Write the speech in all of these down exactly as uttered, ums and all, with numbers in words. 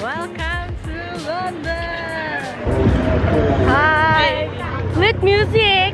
Welcome to London! Hi! With music!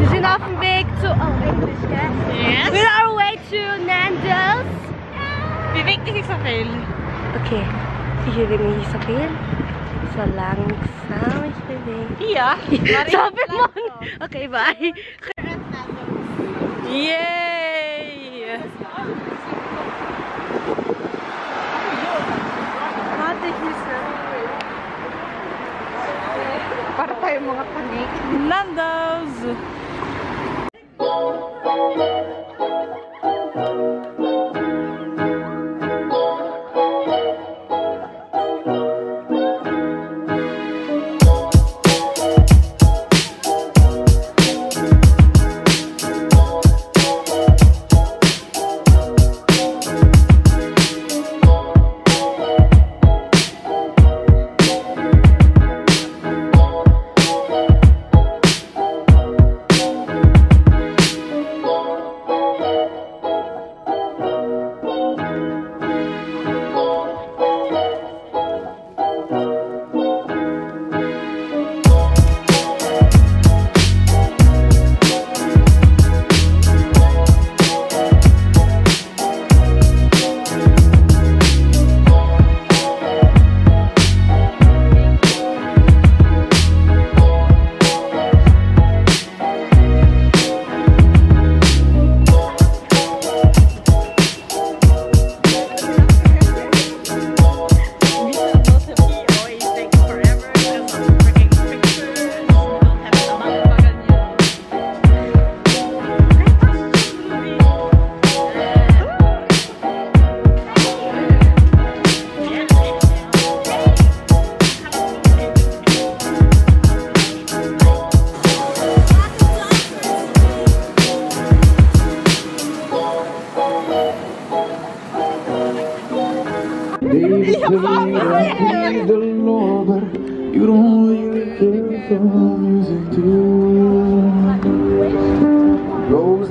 This is off big to oh, English, yeah? Yes! We're on our way to Nando's! We think this is a fail. Okay, we're going to be a fail. So, langsam is the way. Yeah! Stop it, Mom! Okay, bye! Yay! Para tayo mga panik. Nando's! need the Lord, but you don't really care for music too. Goes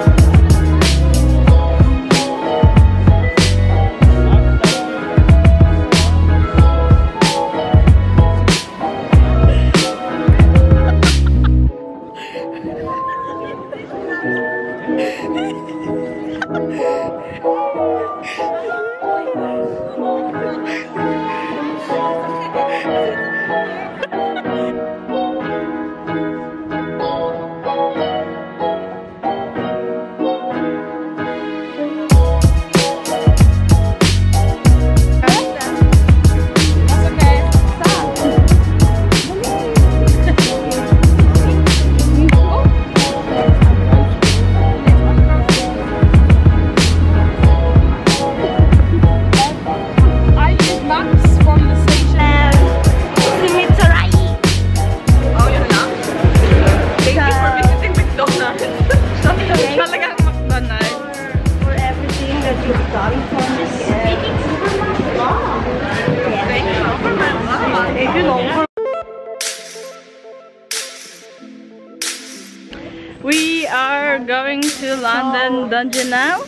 We are going to London Dungeon now.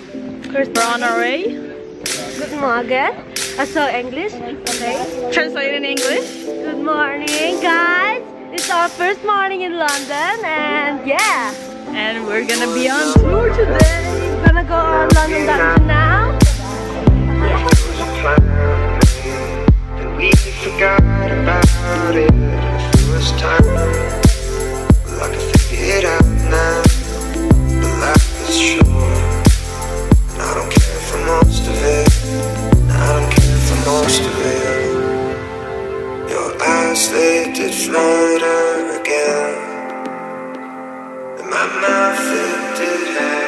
We're on our way. Good morning. I saw English. Okay. Translate in English. Good morning, guys. It's our first morning in London, and yeah. And we're gonna be on tour today. We're gonna go on London Dungeon now. Yeah. We forgot about it. It was time. It out now, the life is short, and I don't care for most of it, I don't care for most of it. Your eyes, they did flutter again, and my mouth, it did hang.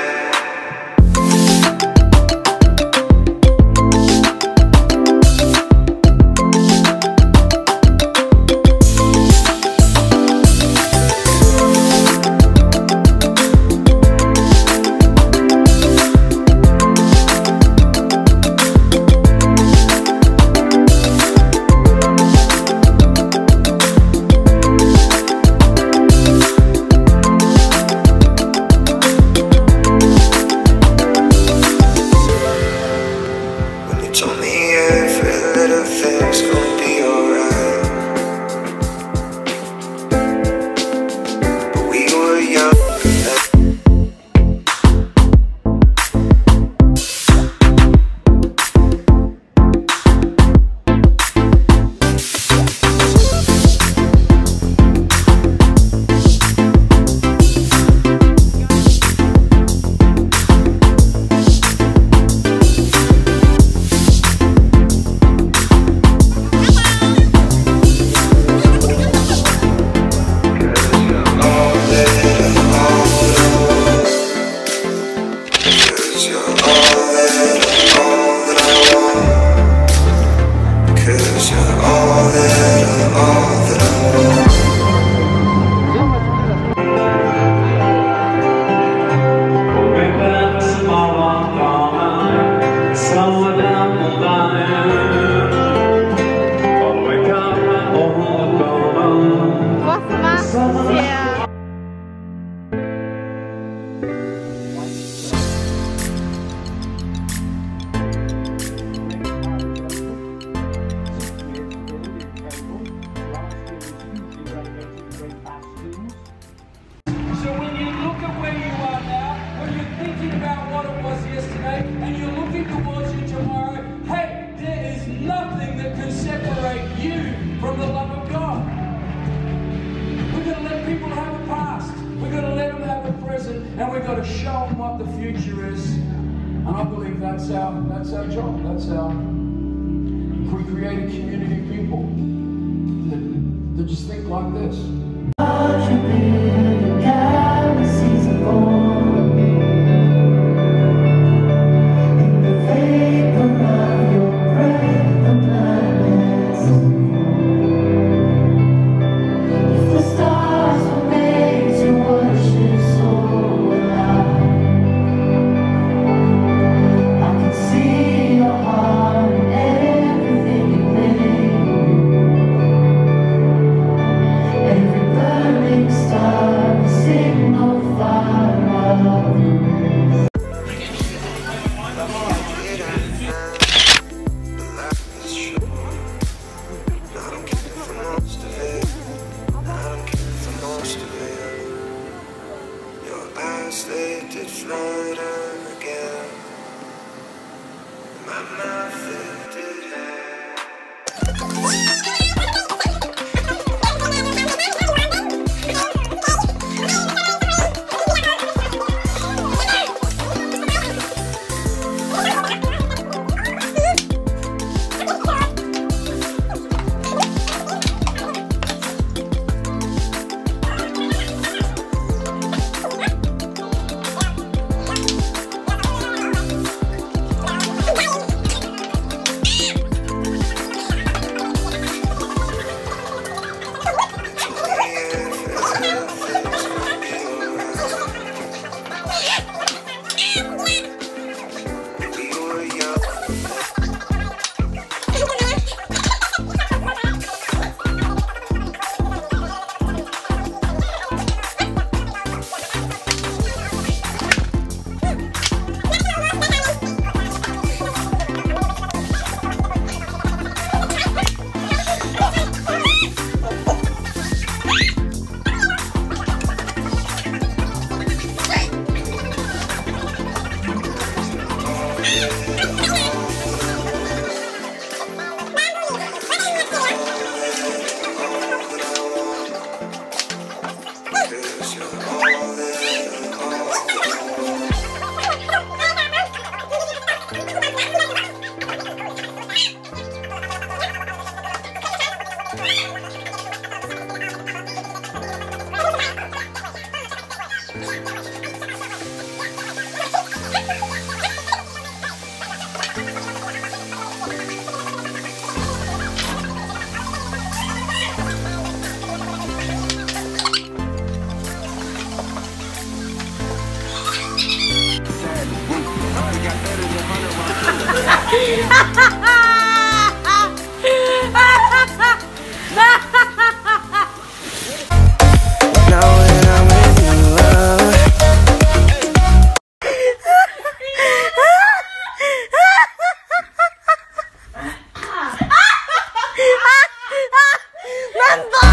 Show them what the future is, and I believe that's our that's our job. That's our. If we create a community of people that, that just think like this. Samantha!